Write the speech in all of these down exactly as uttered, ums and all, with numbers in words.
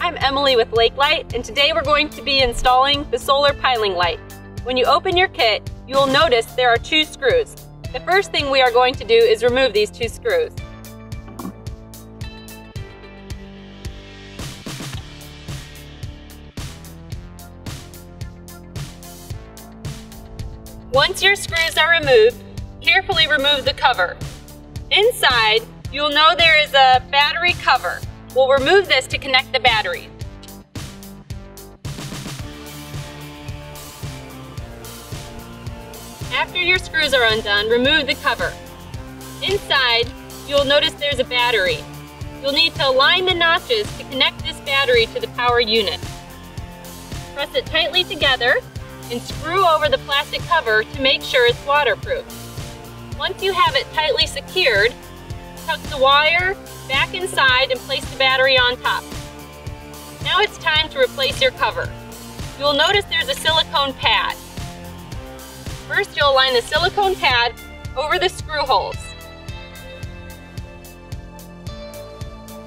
I'm Emily with LakeLite, and today we're going to be installing the solar piling light. When you open your kit, you will notice there are two screws. The first thing we are going to do is remove these two screws. Once your screws are removed, carefully remove the cover. Inside, you'll know there is a battery cover. We'll remove this to connect the batteries. After your screws are undone, remove the cover. Inside, you'll notice there's a battery. You'll need to align the notches to connect this battery to the power unit. Press it tightly together and screw over the plastic cover to make sure it's waterproof. Once you have it tightly secured, tuck the wire back inside and place the battery on top. Now it's time to replace your cover. You'll notice there's a silicone pad. First, you'll align the silicone pad over the screw holes.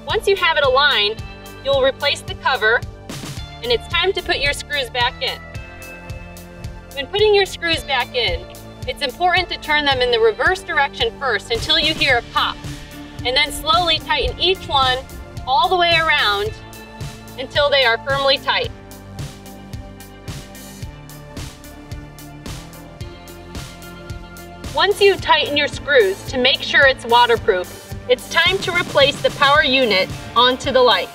Once you have it aligned, you'll replace the cover, and it's time to put your screws back in. When putting your screws back in, it's important to turn them in the reverse direction first until you hear a pop, and then slowly tighten each one all the way around until they are firmly tight. Once you tighten your screws to make sure it's waterproof, it's time to replace the power unit onto the light.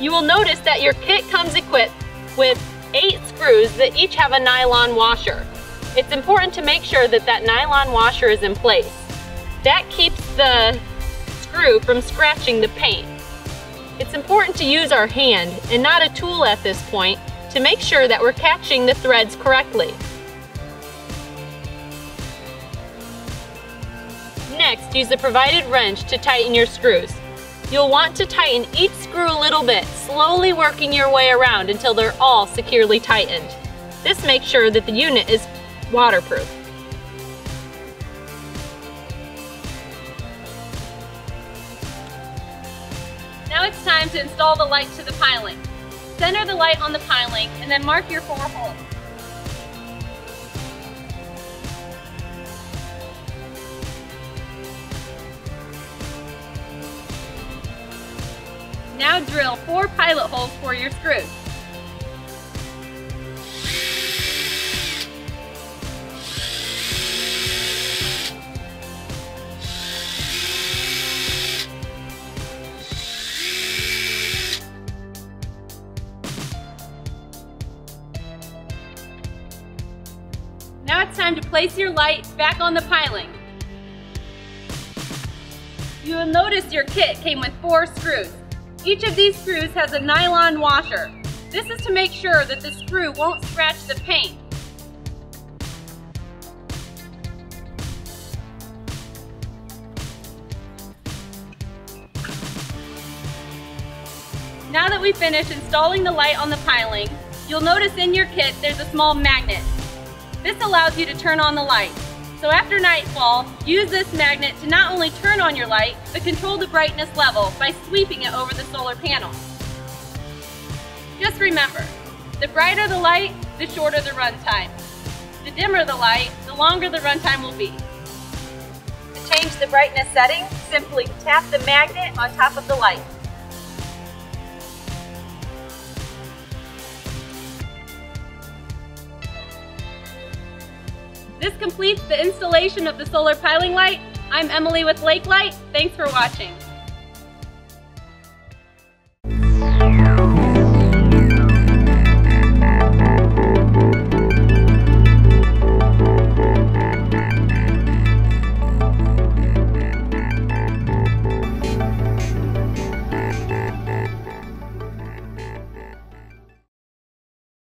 You will notice that your kit comes equipped with eight screws that each have a nylon washer. It's important to make sure that that nylon washer is in place. That keeps the screw from scratching the paint. It's important to use our hand and not a tool at this point to make sure that we're catching the threads correctly. Next, use the provided wrench to tighten your screws. You'll want to tighten each screw a little bit, slowly working your way around until they're all securely tightened. This makes sure that the unit is waterproof. Now it's time to install the light to the piling. Center the light on the piling and then mark your four holes. Now drill four pilot holes for your screws. Now it's time to place your light back on the piling. You will notice your kit came with four screws. Each of these screws has a nylon washer. This is to make sure that the screw won't scratch the paint. Now that we've finished installing the light on the piling, you'll notice in your kit there's a small magnet. This allows you to turn on the light. So after nightfall, use this magnet to not only turn on your light, but control the brightness level by sweeping it over the solar panel. Just remember, the brighter the light, the shorter the run time. The dimmer the light, the longer the run time will be. To change the brightness setting, simply tap the magnet on top of the light. This completes the installation of the solar piling light. I'm Emily with LakeLite. Thanks for watching.